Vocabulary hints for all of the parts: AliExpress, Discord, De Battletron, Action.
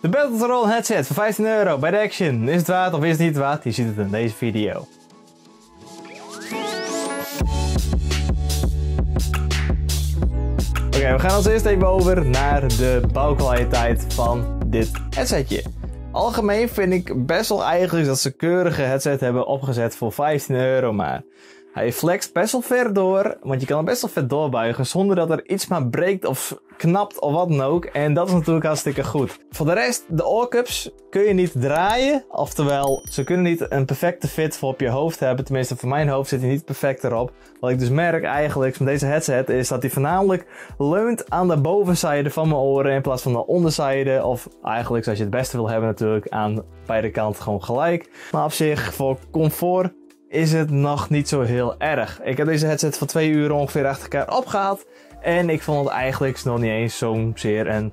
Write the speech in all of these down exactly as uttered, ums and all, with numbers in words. De Battletron headset voor vijftien euro bij de Action. Is het waard of is het niet waard? Je ziet het in deze video. Oké, okay, we gaan als eerst even over naar de bouwkwaliteit van dit headsetje. Algemeen vind ik best wel eigenlijk dat ze een keurige headset hebben opgezet voor vijftien euro maar. Hij flext best wel ver door, want je kan hem best wel ver doorbuigen zonder dat er iets maar breekt of knapt of wat dan ook. En dat is natuurlijk hartstikke goed. Voor de rest, de oorcups kun je niet draaien. Oftewel, ze kunnen niet een perfecte fit voor op je hoofd hebben. Tenminste, voor mijn hoofd zit hij niet perfect erop. Wat ik dus merk eigenlijk met deze headset is dat hij voornamelijk leunt aan de bovenzijde van mijn oren in plaats van de onderzijde. Of eigenlijk, zoals je het beste wil hebben natuurlijk, aan beide kanten gewoon gelijk. Maar op zich, voor comfort is het nog niet zo heel erg. Ik heb deze headset voor twee uur ongeveer achter elkaar opgehaald. En ik vond het eigenlijk nog niet eens zozeer een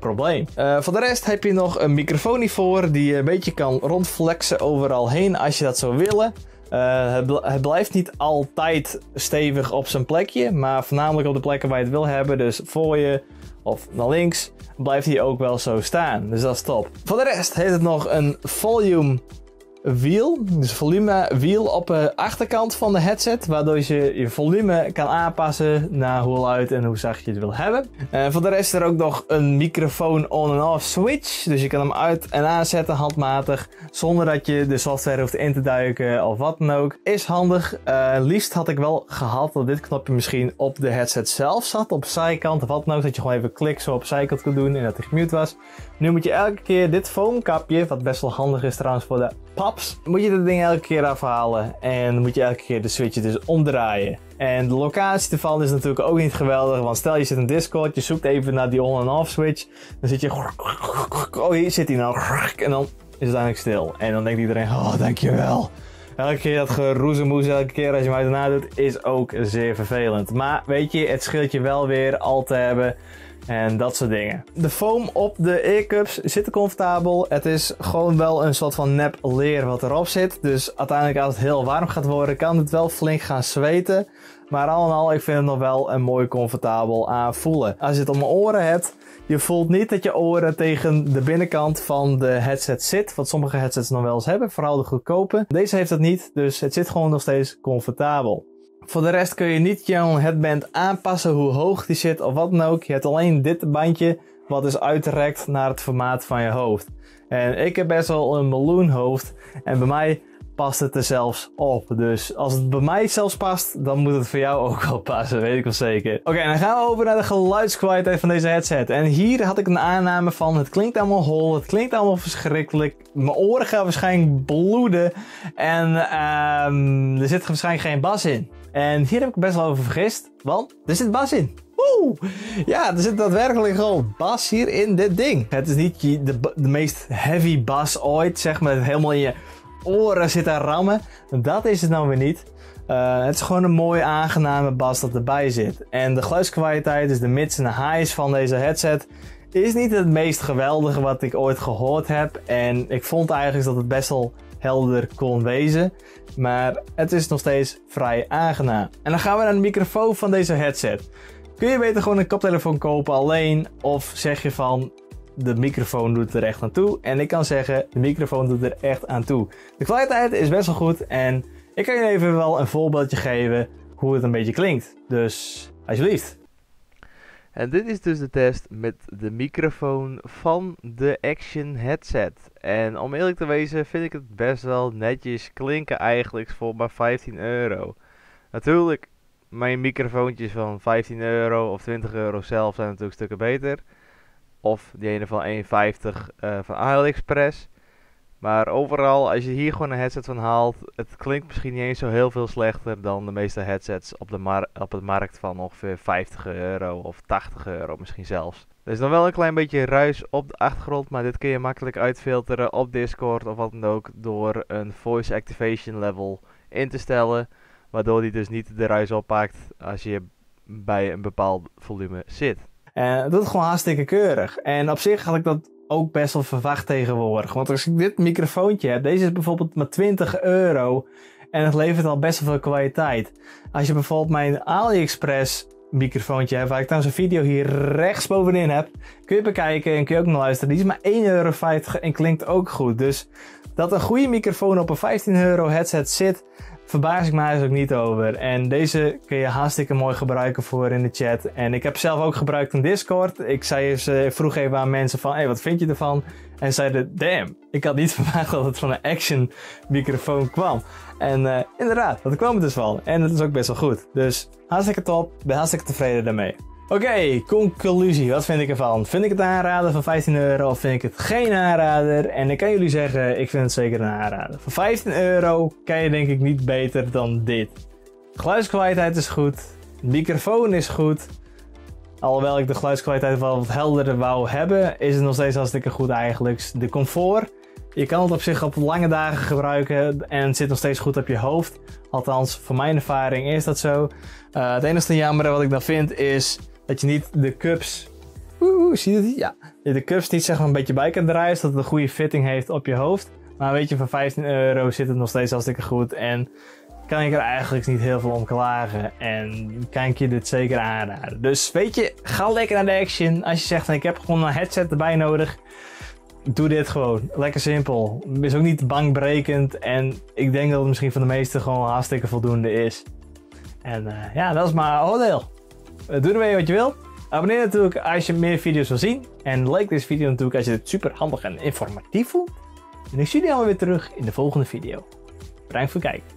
probleem. Uh, voor de rest heb je nog een microfoon hiervoor die je een beetje kan rondflexen overal heen als je dat zou willen. Uh, het, bl het blijft niet altijd stevig op zijn plekje, maar voornamelijk op de plekken waar je het wil hebben. Dus voor je of naar links blijft hij ook wel zo staan. Dus dat is top. Voor de rest heeft het nog een volume wiel, dus volume wiel op de achterkant van de headset, waardoor je je volume kan aanpassen naar hoe luid en hoe zacht je het wil hebben. Uh, voor de rest is er ook nog een microfoon on en off switch, dus je kan hem uit en aanzetten handmatig, zonder dat je de software hoeft in te duiken of wat dan ook. Is handig. Uh, liefst had ik wel gehad dat dit knopje misschien op de headset zelf zat, op de zijkant of wat dan ook, dat je gewoon even klik zo op de zijkant kon doen en dat hij gemute was. Nu moet je elke keer dit foamkapje, wat best wel handig is trouwens voor de paps, moet je dat ding elke keer afhalen en moet je elke keer de switch dus omdraaien. En de locatie ervan is natuurlijk ook niet geweldig, want stel je zit in Discord, je zoekt even naar die on en off switch, dan zit je, oh hier zit hij nou, en dan is het eigenlijk stil. En dan denkt iedereen, oh dankjewel. Elke keer dat geroezemoes, elke keer als je hem uit en na doet, is ook zeer vervelend. Maar weet je, het scheelt je wel weer al te hebben. En dat soort dingen. De foam op de earcups zit comfortabel. Het is gewoon wel een soort van nep leer wat erop zit. Dus uiteindelijk als het heel warm gaat worden, kan het wel flink gaan zweten. Maar al in al, ik vind het nog wel een mooi comfortabel aanvoelen. Als je het op mijn oren hebt, je voelt niet dat je oren tegen de binnenkant van de headset zit. Wat sommige headsets nog wel eens hebben, vooral de goedkope. Deze heeft dat niet, dus het zit gewoon nog steeds comfortabel. Voor de rest kun je niet jouw headband aanpassen hoe hoog die zit of wat dan ook. Je hebt alleen dit bandje wat is uitgerekt naar het formaat van je hoofd. En ik heb best wel een meloen hoofd en bij mij past het er zelfs op. Dus als het bij mij zelfs past, dan moet het voor jou ook wel passen, weet ik wel zeker. Oké, okay, dan gaan we over naar de geluidskwaliteit van deze headset. En hier had ik een aanname van, het klinkt allemaal hol, het klinkt allemaal verschrikkelijk. Mijn oren gaan waarschijnlijk bloeden en uh, er zit waarschijnlijk geen bas in. En hier heb ik best wel over vergist, want er zit bas in. Woe! Ja, er zit daadwerkelijk gewoon bas hier in dit ding. Het is niet de, de meest heavy bas ooit, zeg maar, helemaal in je oren zit aan rammen. Dat is het nou weer niet. Uh, het is gewoon een mooie, aangename bas dat erbij zit. En de geluidskwaliteit, dus de mids en de highs van deze headset, is niet het meest geweldige wat ik ooit gehoord heb. En ik vond eigenlijk dat het best wel helder kon wezen, maar het is nog steeds vrij aangenaam. En dan gaan we naar de microfoon van deze headset. Kun je beter gewoon een koptelefoon kopen alleen, of zeg je van de microfoon doet er echt aan toe? En ik kan zeggen, de microfoon doet er echt aan toe. De kwaliteit is best wel goed en ik kan je even wel een voorbeeldje geven hoe het een beetje klinkt. Dus alsjeblieft. En dit is dus de test met de microfoon van de Action headset. En om eerlijk te wezen vind ik het best wel netjes klinken eigenlijk voor maar vijftien euro. Natuurlijk, mijn microfoontjes van vijftien euro of twintig euro zelf zijn natuurlijk stukken beter. Of die ene van één vijftig uh, van AliExpress. Maar overal, als je hier gewoon een headset van haalt, het klinkt misschien niet eens zo heel veel slechter dan de meeste headsets op, de mar op het markt van ongeveer vijftig euro of tachtig euro misschien zelfs. Er is nog wel een klein beetje ruis op de achtergrond, maar dit kun je makkelijk uitfilteren op Discord of wat dan ook door een voice activation level in te stellen. Waardoor die dus niet de ruis oppakt als je bij een bepaald volume zit. Uh, dat is gewoon hartstikke keurig. En op zich had ik dat ook best wel verwacht tegenwoordig. Want als ik dit microfoontje heb, deze is bijvoorbeeld maar twintig euro en het levert al best wel veel kwaliteit. Als je bijvoorbeeld mijn AliExpress microfoontje heb, waar ik trouwens een video hier rechts bovenin heb, kun je bekijken en kun je ook nog luisteren. Die is maar één euro vijftig en klinkt ook goed. Dus dat een goede microfoon op een vijftien euro headset zit, verbaas ik me eigenlijk ook niet over. En deze kun je hartstikke mooi gebruiken voor in de chat. En ik heb zelf ook gebruikt in Discord. Ik zei eens, uh, vroeg even aan mensen van, hey, wat vind je ervan? En zeiden, damn, ik had niet verwacht dat het van een Action microfoon kwam. En uh, inderdaad, dat kwam het dus wel. En het is ook best wel goed. Dus hartstikke top, ben hartstikke tevreden daarmee. Oké, okay, conclusie. Wat vind ik ervan? Vind ik het een aanrader van vijftien euro of vind ik het geen aanrader? En ik kan jullie zeggen, ik vind het zeker een aanrader. Voor vijftien euro kan je denk ik niet beter dan dit. Geluidskwaliteit is goed. Microfoon is goed. Alhoewel ik de geluidskwaliteit wel wat helderder wou hebben, is het nog steeds hartstikke goed eigenlijk. De comfort. Je kan het op zich op lange dagen gebruiken en het zit nog steeds goed op je hoofd. Althans, voor mijn ervaring is dat zo. Uh, het enige jammer wat ik dan vind is dat je niet de cups, oeh, zie je dat? Ja, de cups niet zeg maar een beetje bij kan draaien, zodat het een goede fitting heeft op je hoofd. Maar weet je, voor vijftien euro zit het nog steeds hartstikke goed en kan ik er eigenlijk niet heel veel om klagen. En kan ik je dit zeker aanraden. Dus weet je, ga lekker naar de Action. Als je zegt, ik heb gewoon een headset erbij nodig, doe dit gewoon. Lekker simpel. Is ook niet bankbrekend en ik denk dat het misschien van de meeste gewoon hartstikke voldoende is. En uh, ja, dat is mijn oordeel. Doe ermee wat je wil. Abonneer natuurlijk als je meer video's wil zien. En like deze video natuurlijk als je het super handig en informatief vond. En ik zie jullie allemaal weer terug in de volgende video. Bedankt voor het kijken.